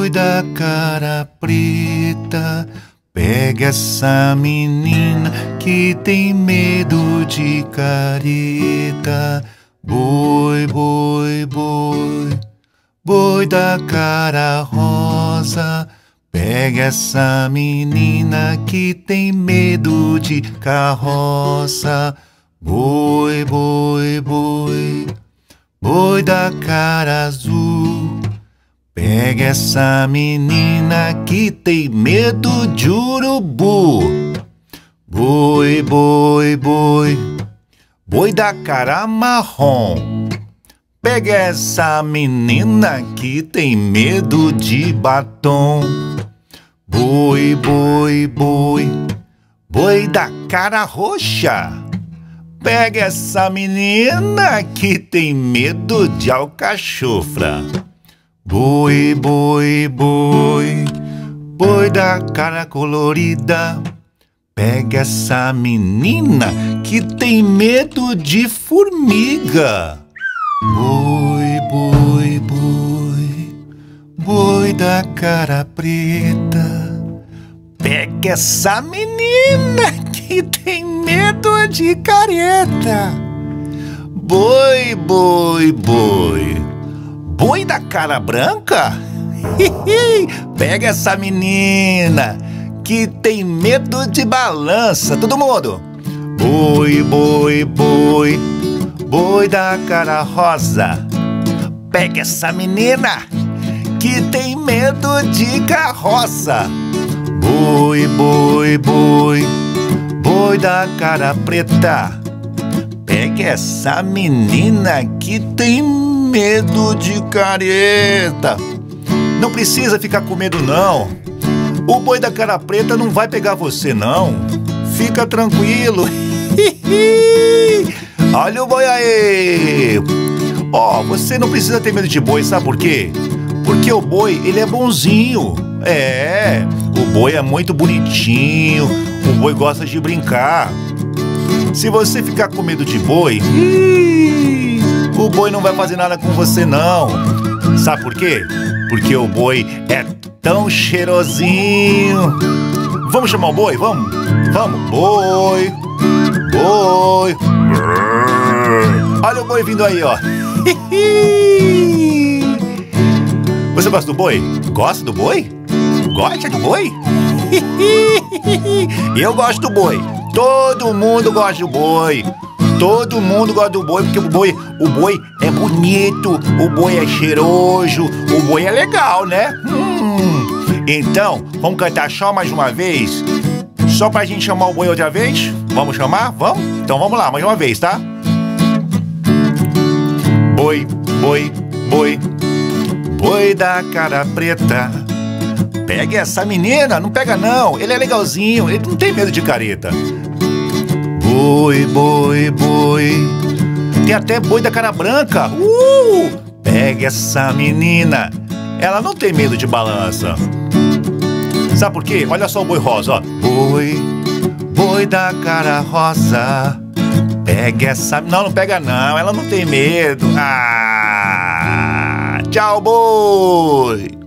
boi da cara preta, pega essa menina que tem medo de careta. Boi, boi, boi, boi da cara rosa, pega essa menina que tem medo de carroça. Boi, boi, boi, boi da cara azul, pega essa menina que tem medo de urubu. Boi, boi, boi, boi da cara marrom, pega essa menina que tem medo de batom. Boi, boi, boi, boi da cara roxa, pega essa menina que tem medo de alcachofra. Boi, boi, boi, boi da cara colorida, pega essa menina que tem medo de formiga. Boi, boi, boi, boi da cara preta, pega essa menina que tem medo de careta. Boi, boi, boi, boi da cara branca, pega essa menina que tem medo de balança. Todo mundo! Boi, boi, boi, boi da cara rosa, pega essa menina que tem medo de carroça. Boi, boi, boi, boi da cara preta, pega essa menina que tem medo de careta. Não precisa ficar com medo não, o boi da cara preta não vai pegar você não, fica tranquilo. Olha o boi aí! Ó, você não precisa ter medo de boi, sabe por quê? Porque o boi, ele é bonzinho. É, o boi é muito bonitinho, o boi gosta de brincar. Se você ficar com medo de boi, o boi não vai fazer nada com você não. Sabe por quê? Porque o boi é tão cheirosinho. Vamos chamar o boi? Vamos? Vamos, boi! Boi! Olha o boi vindo aí, ó. Você gosta do boi? Gosta do boi? Gosta do boi? Eu gosto do boi. Todo mundo gosta do boi. Todo mundo gosta do boi porque o boi é bonito, o boi é cheiroso, o boi é legal, né? Então, vamos cantar só mais uma vez? Só pra gente chamar o boi outra vez? Vamos chamar? Vamos? Então vamos lá, mais uma vez, tá? Boi, boi, boi, boi da cara preta, pega essa menina, não pega não, ele é legalzinho, ele não tem medo de careta. Boi, boi, boi, tem até boi da cara branca, pega essa menina, ela não tem medo de balança. Sabe por quê? Olha só o boi rosa, ó. Boi, boi da cara rosa, pega essa... Não, não pega não, ela não tem medo. Ah! Tchau, boi!